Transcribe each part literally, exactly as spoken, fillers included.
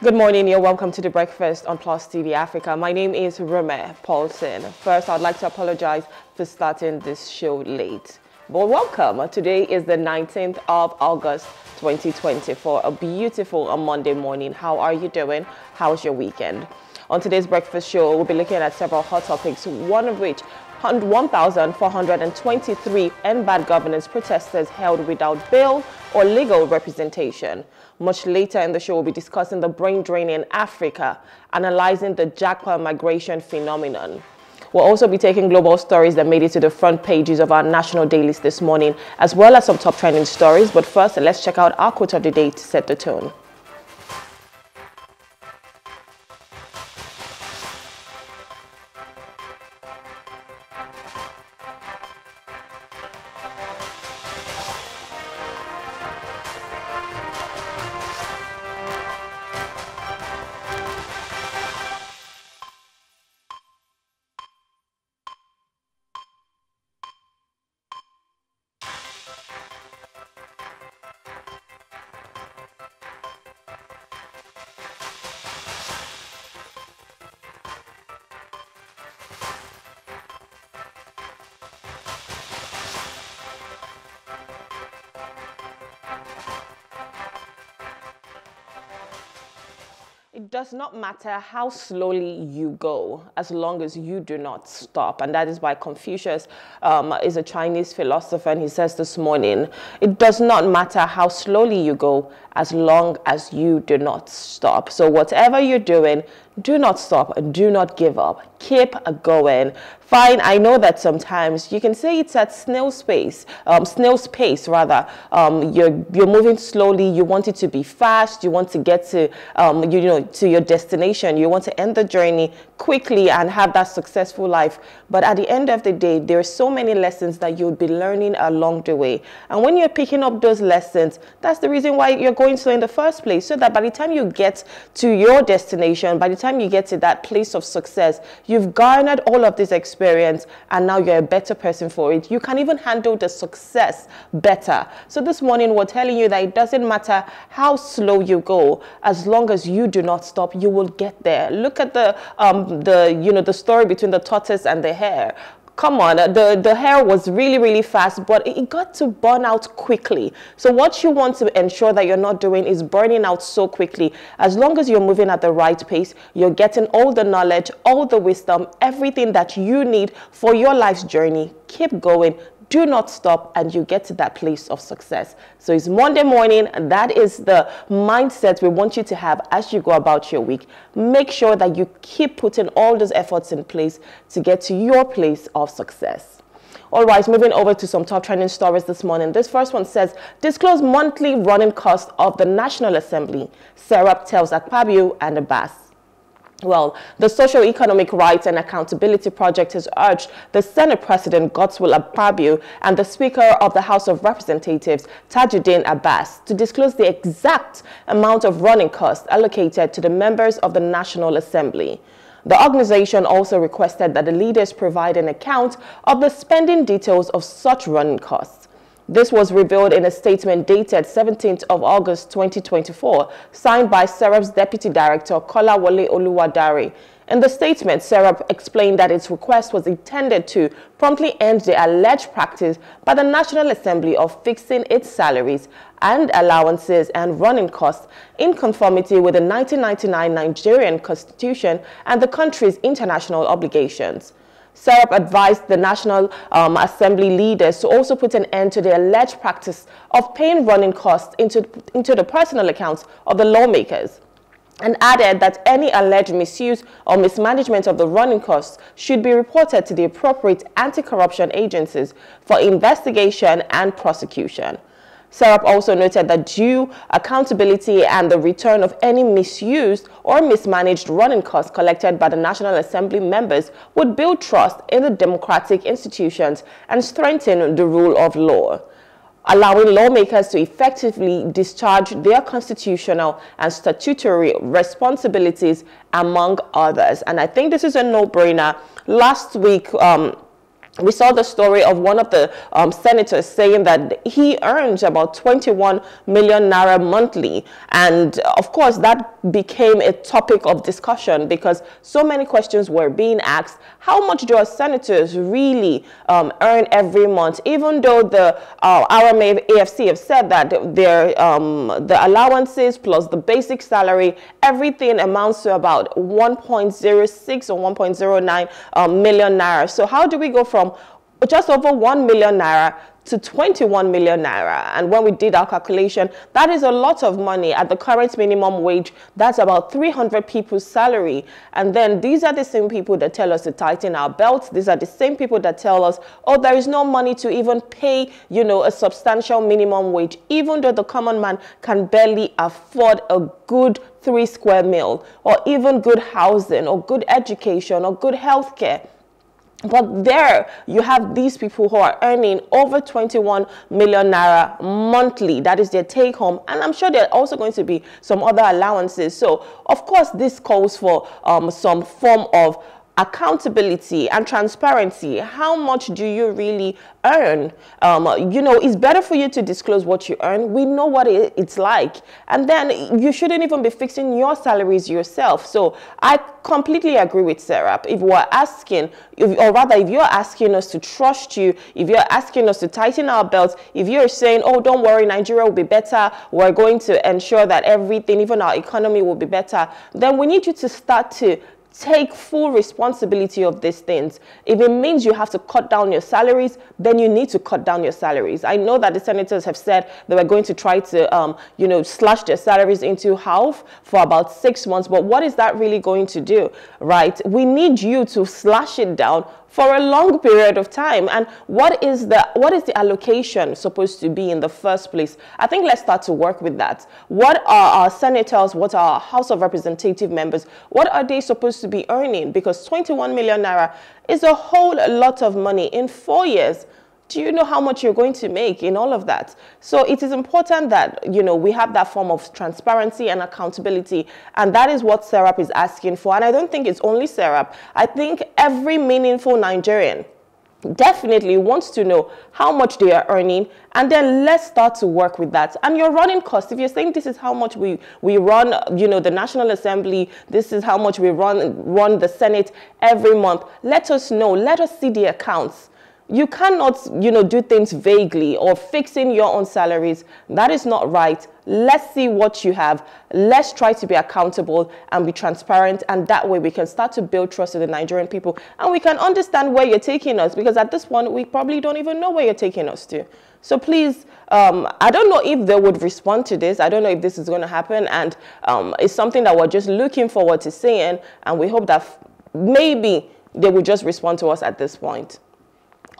Good morning, you're welcome to The Breakfast on PLUS T V Africa. My name is Rume Paulson. First, I'd like to apologize for starting this show late. But welcome. Today is the nineteenth of August twenty twenty-four. A beautiful Monday morning. How are you doing? How's your weekend? On today's breakfast show, we'll be looking at several hot topics, one of which one thousand four hundred twenty-three N B A D governance protesters held without bail or legal representation. Much later in the show, we'll be discussing the brain drain in Africa, analyzing the Japa migration phenomenon. We'll also be taking global stories that made it to the front pages of our national dailies this morning, as well as some top trending stories. But first, let's check out our quote of the day to set the tone. It does not matter how slowly you go, as long as you do not stop. And that is why Confucius um, is a Chinese philosopher, and he says this morning, it does not matter how slowly you go, as long as you do not stop. So whatever you're doing, do not stop. Do not give up. Keep going. Fine, I know that sometimes you can say it's at snail's pace, um, snail's pace rather. Um, you're you're moving slowly. You want it to be fast. You want to get to um, you, you know to your destination. You want to end the journey quickly and have that successful life. But at the end of the day, there are so many lessons that you'll be learning along the way. And when you're picking up those lessons, that's the reason why you're going slow in the first place, so that by the time you get to your destination, by the time you get to that place of success, you've garnered all of this experience. Experience, and now you're a better person for it. You can even handle the success better. So this morning we're telling you that it doesn't matter how slow you go, as long as you do not stop, you will get there. Look at the um the you know the story between the tortoise and the hare. Come on, the, the hair was really, really fast, but it got to burn out quickly. So what you want to ensure that you're not doing is burning out so quickly. As long as you're moving at the right pace, you're getting all the knowledge, all the wisdom, everything that you need for your life's journey. Keep going. Do not stop, and you get to that place of success. So it's Monday morning, and that is the mindset we want you to have as you go about your week. Make sure that you keep putting all those efforts in place to get to your place of success. All right, moving over to some top trending stories this morning. This first one says, disclose monthly running costs of the National Assembly. Serap tells Akpabio and Abbas. Well, the Social Economic Rights and Accountability Project has urged the Senate President Godswill Akpabio and the Speaker of the House of Representatives Tajudeen Abbas to disclose the exact amount of running costs allocated to the members of the National Assembly. The organization also requested that the leaders provide an account of the spending details of such running costs. This was revealed in a statement dated seventeenth of August twenty twenty-four, signed by Serap's Deputy Director Kolawole Oluwadari. In the statement, Serap explained that its request was intended to promptly end the alleged practice by the National Assembly of fixing its salaries and allowances and running costs in conformity with the nineteen ninety-nine Nigerian Constitution and the country's international obligations. Serap advised the National um, Assembly leaders to also put an end to the alleged practice of paying running costs into, into the personal accounts of the lawmakers, and added that any alleged misuse or mismanagement of the running costs should be reported to the appropriate anti-corruption agencies for investigation and prosecution. Serap also noted that due accountability and the return of any misused or mismanaged running costs collected by the National Assembly members would build trust in the democratic institutions and strengthen the rule of law, allowing lawmakers to effectively discharge their constitutional and statutory responsibilities, among others. And I think this is a no-brainer. Last week, um, we saw the story of one of the um, senators saying that he earns about twenty-one million naira monthly. And of course, that became a topic of discussion because so many questions were being asked. How much do our senators really um, earn every month? Even though the uh, R M A F C have said that their um, the allowances plus the basic salary, everything amounts to about one point zero six or one point zero nine um, million naira. So how do we go from just over one million naira to twenty-one million naira? And when we did our calculation, that is a lot of money. At the current minimum wage, that's about three hundred people's salary. And then these are the same people that tell us to tighten our belts. These are the same people that tell us, oh, there is no money to even pay, you know, a substantial minimum wage, even though the common man can barely afford a good three square meal, or even good housing, or good education, or good health care. But there you have these people who are earning over twenty-one million naira monthly. That is their take home. And I'm sure there are also going to be some other allowances. So, of course, this calls for um, some form of accountability and transparency. How much do you really earn? Um, you know, it's better for you to disclose what you earn. We know what it, it's like. And then you shouldn't even be fixing your salaries yourself. So I completely agree with Serap. If we're asking, if, or rather if you're asking us to trust you, if you're asking us to tighten our belts, if you're saying, oh, don't worry, Nigeria will be better, we're going to ensure that everything, even our economy will be better, then we need you to start to take full responsibility of these things. If it means you have to cut down your salaries, then you need to cut down your salaries. I know that the senators have said they were going to try to, um, you know, slash their salaries into half for about six months. But what is that really going to do, right? We need you to slash it down for a long period of time. And what is the what is the allocation supposed to be in the first place? I think let's start to work with that. What are our senators, what are our House of Representative members, what are they supposed to be earning? Because twenty-one million naira is a whole lot of money. In four years, do you know how much you're going to make in all of that? So it is important that, you know, we have that form of transparency and accountability. And that is what Serap is asking for. And I don't think it's only Serap. I think every meaningful Nigerian definitely wants to know how much they are earning, and then let's start to work with that. And your running costs, if you're saying this is how much we we run, you know, the National Assembly, this is how much we run run the Senate every month, let us know, let us see the accounts. You cannot, you know, do things vaguely or fixing your own salaries. That is not right. Let's see what you have. Let's try to be accountable and be transparent. And that way we can start to build trust in the Nigerian people. And we can understand where you're taking us, because at this point, we probably don't even know where you're taking us to. So please, um, I don't know if they would respond to this. I don't know if this is going to happen. And um, it's something that we're just looking forward to seeing. And we hope that maybe they will just respond to us at this point.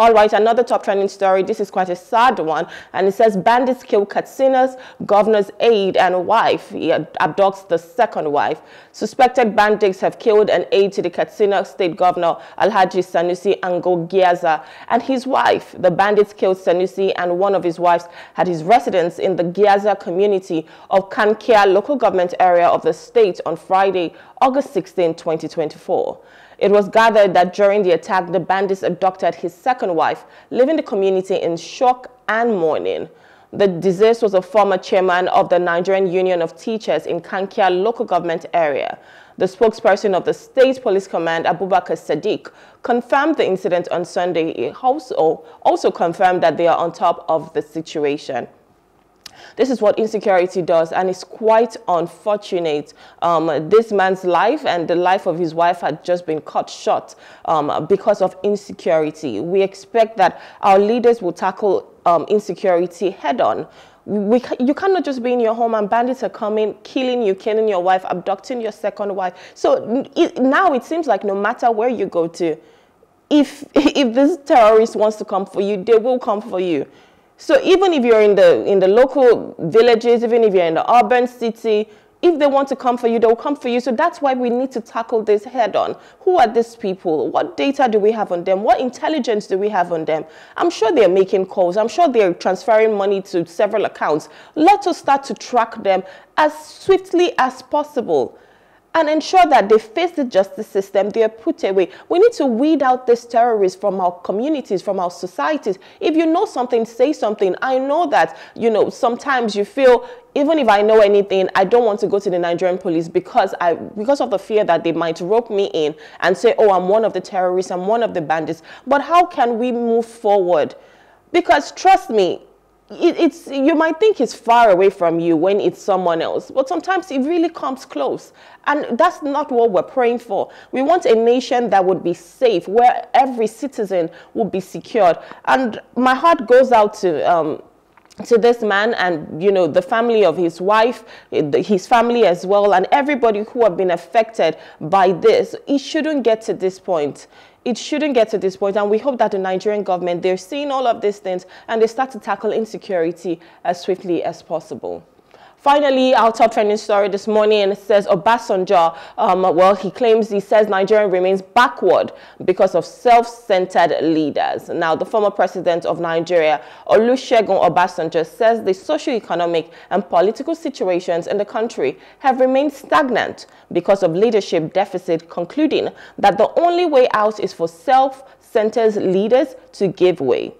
All right, another top trending story. This is quite a sad one. And it says bandits kill Katsina's governor's aide and wife. He abducts the second wife. Suspected bandits have killed an aide to the Katsina state governor, Alhaji Sanusi Ango Giaza, and his wife. The bandits killed Sanusi and one of his wives at his residence in the Giaza community of Kankia local government area of the state on Friday, August sixteenth, twenty twenty-four. It was gathered that during the attack, the bandits abducted his second wife, leaving the community in shock and mourning. The deceased was a former chairman of the Nigerian Union of Teachers in Kankia local government area. The spokesperson of the State Police Command, Abubakar Sadiq, confirmed the incident on Sunday. He also, also confirmed that they are on top of the situation. This is what insecurity does, and it's quite unfortunate. Um, this man's life and the life of his wife had just been cut short um, because of insecurity. We expect that our leaders will tackle um, insecurity head on. We, you cannot just be in your home and bandits are coming, killing you, killing your wife, abducting your second wife. So it, now it seems like no matter where you go to, if, if this terrorist wants to come for you, they will come for you. So even if you're in the, in the local villages, even if you're in the urban city, if they want to come for you, they'll come for you. So that's why we need to tackle this head on. Who are these people? What data do we have on them? What intelligence do we have on them? I'm sure they're making calls. I'm sure they're transferring money to several accounts. Let us start to track them as swiftly as possible. and ensure that they face the justice system, they are put away. We need to weed out these terrorists from our communities, from our societies. If you know something, say something. I know that, you know, sometimes you feel, even if I know anything, I don't want to go to the Nigerian police because I, because of the fear that they might rope me in and say, oh, I'm one of the terrorists, I'm one of the bandits. But how can we move forward? Because trust me, It, it's, you might think it's far away from you when it's someone else, but sometimes it really comes close. And that's not what we're praying for. We want a nation that would be safe, where every citizen would be secured. And my heart goes out to... Um, to this man and, you know, the family of his wife, his family as well, and everybody who have been affected by this. It shouldn't get to this point. It shouldn't get to this point. And we hope that the Nigerian government, they're seeing all of these things and they start to tackle insecurity as swiftly as possible. Finally, our top trending story this morning says Obasanjo, um, well, he claims, he says Nigeria remains backward because of self-centered leaders. Now, the former president of Nigeria, Olusegun Obasanjo, says the socio-economic and political situations in the country have remained stagnant because of leadership deficit, concluding that the only way out is for self-centered leaders to give way.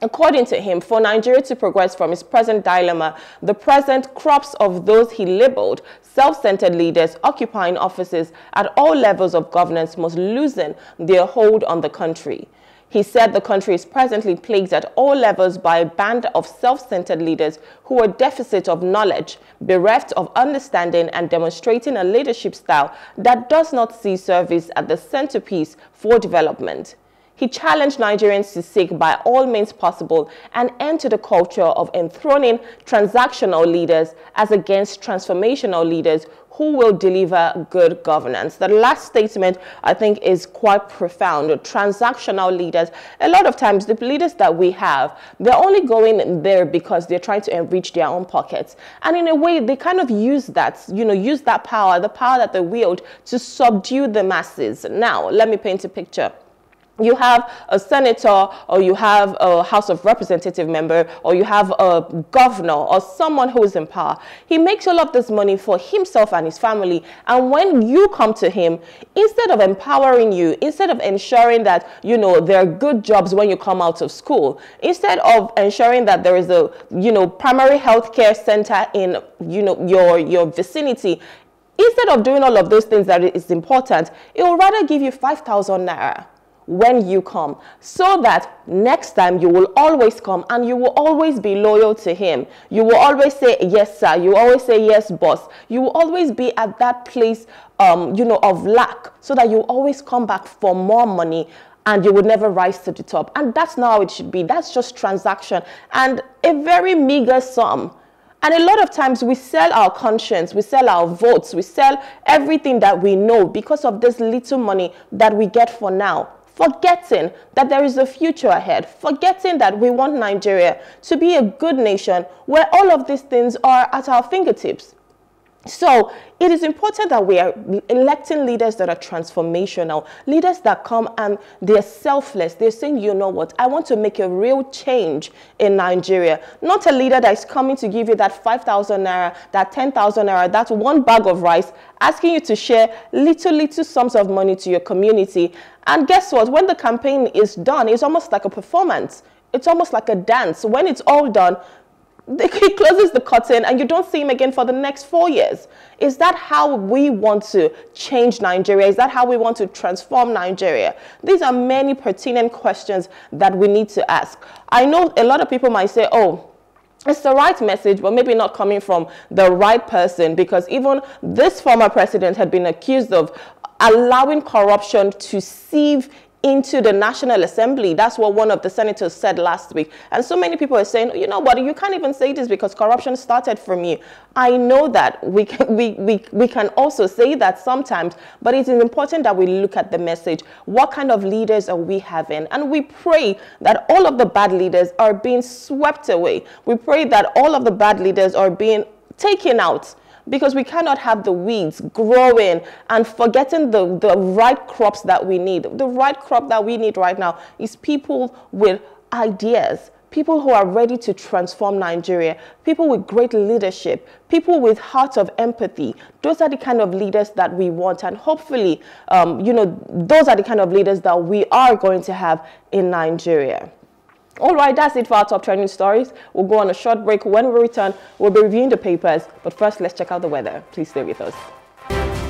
According to him, for Nigeria to progress from its present dilemma, the present crops of those he labeled self-centered leaders occupying offices at all levels of governance must loosen their hold on the country. He said the country is presently plagued at all levels by a band of self-centered leaders who are deficit of knowledge, bereft of understanding, and demonstrating a leadership style that does not see service as the centerpiece for development. He challenged Nigerians to seek by all means possible an end to the culture of enthroning transactional leaders as against transformational leaders who will deliver good governance. The last statement, I think, is quite profound. Transactional leaders, a lot of times the leaders that we have, they're only going there because they're trying to enrich their own pockets. And in a way, they kind of use that, you know, use that power, the power that they wield, to subdue the masses. Now, let me paint a picture. You have a senator, or you have a House of Representative member, or you have a governor, or someone who is in power. He makes all of this money for himself and his family. And when you come to him, instead of empowering you, instead of ensuring that, you know, there are good jobs when you come out of school, instead of ensuring that there is a, you know, primary health care center in, you know, your, your vicinity, instead of doing all of those things that is important, it will rather give you five thousand naira. When you come, so that next time you will always come and you will always be loyal to him. You will always say, yes, sir. You always say, yes, boss. You will always be at that place, um, you know, of lack, so that you always come back for more money and you would never rise to the top. And that's not how it should be. That's just transaction and a very meager sum. And a lot of times we sell our conscience, we sell our votes, we sell everything that we know because of this little money that we get for now. Forgetting that there is a future ahead, forgetting that we want Nigeria to be a good nation where all of these things are at our fingertips. So it is important that we are electing leaders that are transformational, leaders that come and they're selfless. They're saying, you know what, I want to make a real change in Nigeria. Not a leader that is coming to give you that five thousand naira, that ten thousand naira, that one bag of rice, asking you to share little, little sums of money to your community. And guess what? When the campaign is done, it's almost like a performance. It's almost like a dance. When it's all done, he closes the curtain and you don't see him again for the next four years. Is that how we want to change Nigeria? Is that how we want to transform Nigeria? These are many pertinent questions that we need to ask. I know a lot of people might say, oh, it's the right message, but maybe not coming from the right person, because even this former president had been accused of allowing corruption to seep into the National Assembly. That's what one of the senators said last week. And so many people are saying, you know what, you can't even say this because corruption started from you. I know that we can, we, we, we can also say that sometimes, but it is important that we look at the message. What kind of leaders are we having? And we pray that all of the bad leaders are being swept away. We pray that all of the bad leaders are being taken out, because we cannot have the weeds growing and forgetting the, the right crops that we need. The right crop that we need right now is people with ideas, people who are ready to transform Nigeria, people with great leadership, people with hearts of empathy. Those are the kind of leaders that we want. And hopefully, um, you know, those are the kind of leaders that we are going to have in Nigeria. All right, that's it for our top trending stories. We'll go on a short break. When we return, we'll be reviewing the papers. But first, let's check out the weather. Please stay with us.